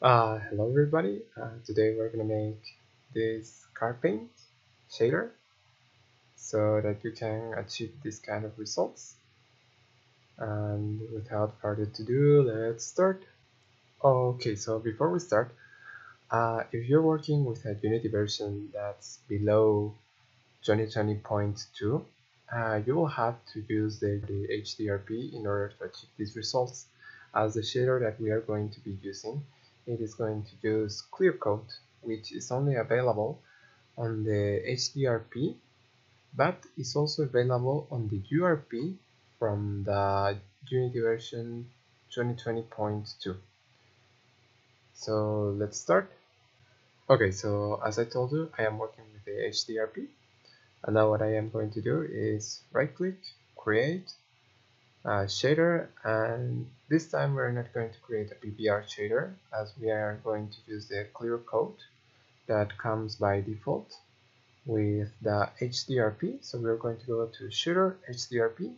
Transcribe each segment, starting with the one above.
Hello everybody, today we're gonna make this car paint shader so that you can achieve this kind of results. And without further ado, let's start. Okay, so before we start, if you're working with a Unity version that's below 2020.2, you will have to use the HDRP in order to achieve these results, as the shader that we are going to be using, it is going to use clear coat, which is only available on the HDRP, but is also available on the URP from the Unity version 2020.2. So let's start. Okay, so as I told you, I am working with the HDRP, and now what I am going to do is right click, create shader, and this time we're not going to create a PBR shader, as we are going to use the clear coat that comes by default with the HDRP. So we're going to go to shader, HDRP,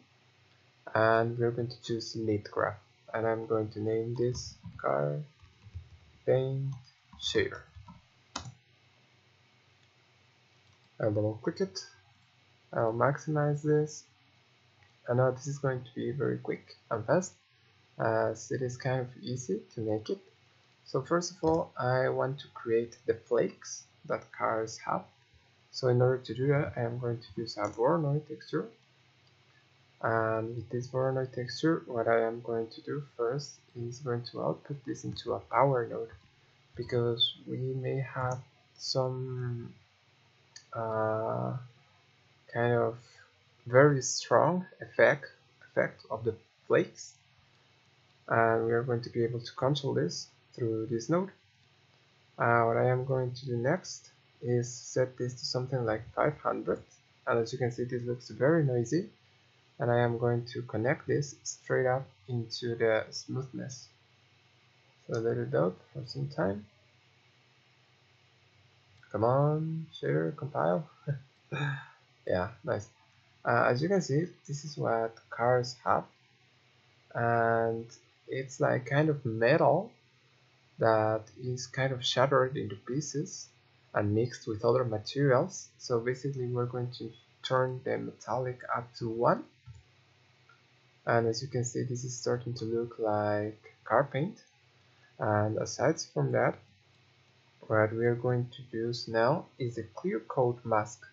and we're going to choose lit graph, and I'm going to name this car paint shader. I'll double click it, I'll maximize this. And now this is going to be very quick and fast, as it is kind of easy to make it. So first of all, I want to create the flakes that cars have. So in order to do that, I am going to use a Voronoi texture. And with this Voronoi texture, what I am going to do first is going to output this into a power node, because we may have some kind of very strong effect of the flakes, and we are going to be able to control this through this node. What I am going to do next is set this to something like 500, and as you can see, this looks very noisy, and I am going to connect this straight up into the smoothness. So let it out for some time. Come on, shader, compile. Yeah, nice. As you can see, this is what cars have, and it's like kind of metal that is kind of shattered into pieces and mixed with other materials. So basically we're going to turn the metallic up to 1, and as you can see, this is starting to look like car paint. And aside from that, what we are going to use now is a clear coat mask.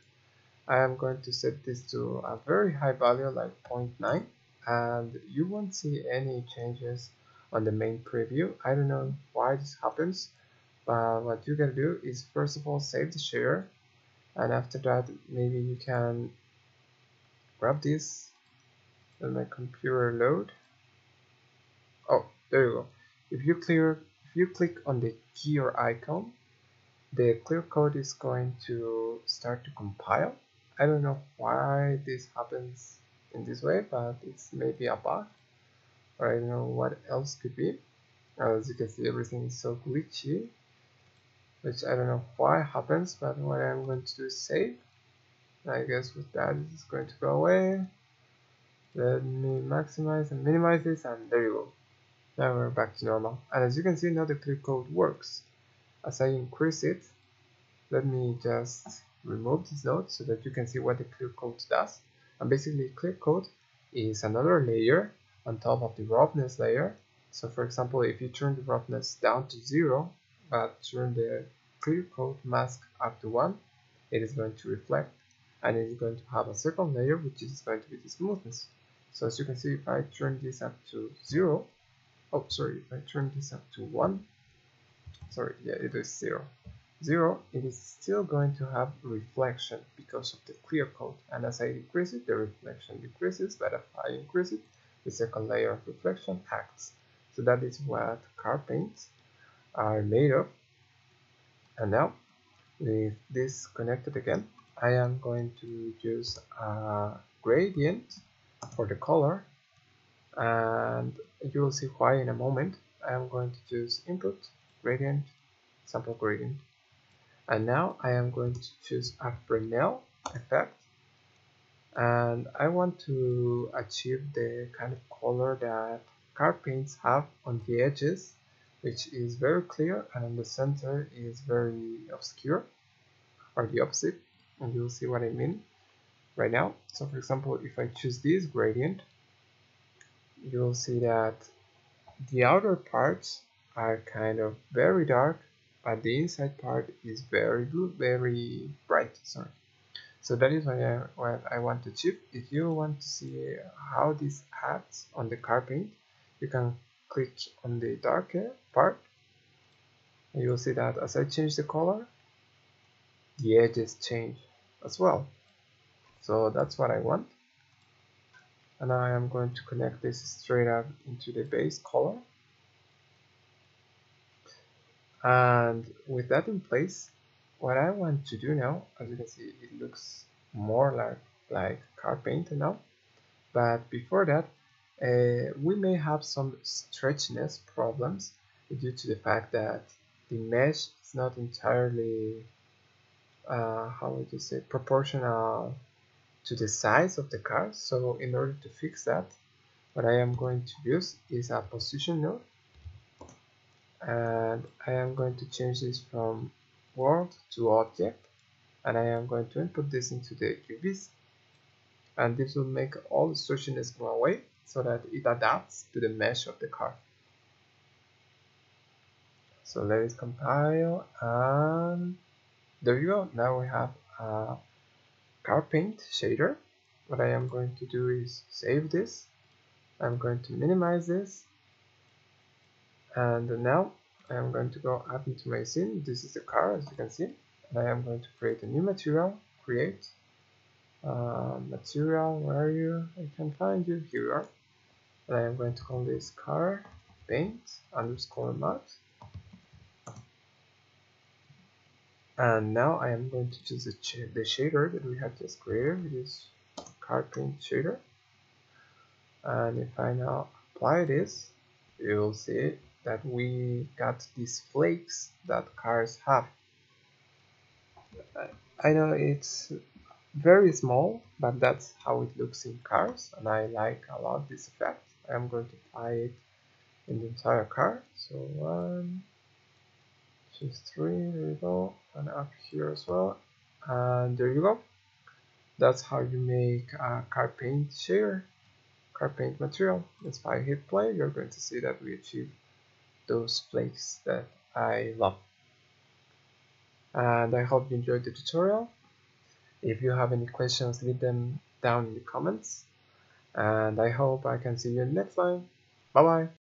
I am going to set this to a very high value, like 0.9, and you won't see any changes on the main preview. I don't know why this happens, but what you can do is first of all save the shader, and after that maybe you can grab this. Let my computer load. Oh, there you go. If you click on the gear icon, the clear coat is going to start to compile. I don't know why this happens in this way, but it's maybe a bug, or I don't know what else could be. As you can see, everything is so glitchy, which I don't know why happens, but what I'm going to do is save. I guess with that, it's going to go away. Let me maximize and minimize this, and there you go. Now we're back to normal. And as you can see, now the clear coat works. As I increase it, let me just remove this node so that you can see what the clear coat does. And basically, clear coat is another layer on top of the roughness layer. So for example, if you turn the roughness down to 0, but turn the clear coat mask up to 1, it is going to reflect, and it is going to have a second layer, which is going to be the smoothness. So as you can see, if I turn this up to 0, oh sorry, if I turn this up to 1, sorry, yeah, it is 0, it is still going to have reflection because of the clear coat. And as I decrease it, the reflection decreases, but if I increase it, the second layer of reflection acts. So that is what car paints are made of. And now, with this connected again, I am going to use a gradient for the color, and you will see why in a moment. I am going to choose input, gradient, sample gradient, and now I am going to choose a Fresnel effect, and I want to achieve the kind of color that car paints have on the edges which is very clear, and the center is very obscure, or the opposite, and you'll see what I mean right now. So for example, if I choose this gradient, you'll see that the outer parts are kind of very dark, but the inside part is very bright, sorry. So that is what I want to achieve. If you want to see how this acts on the car paint, you can click on the darker part, and you'll see that as I change the color, the edges change as well. So that's what I want. And now I am going to connect this straight up into the base color. And with that in place, what I want to do now, as you can see, it looks more like car paint now. But before that, we may have some stretchiness problems due to the fact that the mesh is not entirely, how would you say, proportional to the size of the car. So in order to fix that, what I am going to use is a position node, and I am going to change this from world to object, and I am going to input this into the QVs, and this will make all the stretchiness go away so that it adapts to the mesh of the car. So let it compile, and there you go. Now we have a car paint shader. What I am going to do is save this. I'm going to minimize this, and now I am going to go up into my scene. This is the car, as you can see, and I am going to create a new material. Create material. Where are you? I can find you. Here you are. And I am going to call this car paint underscore mat. And now I am going to choose the shader that we have just created. It is car paint shader. And if I now apply this, you will see that we got these flakes that cars have. I know it's very small, but that's how it looks in cars, and I like a lot this effect. I'm going to apply it in the entire car. So 1, 2, 3, there you go, and up here as well, and there you go. That's how you make a car paint shader, car paint material. If I hit play, you're going to see that we achieve those flakes that I love. And I hope you enjoyed the tutorial. If you have any questions, leave them down in the comments, and I hope I can see you in the next time. Bye bye.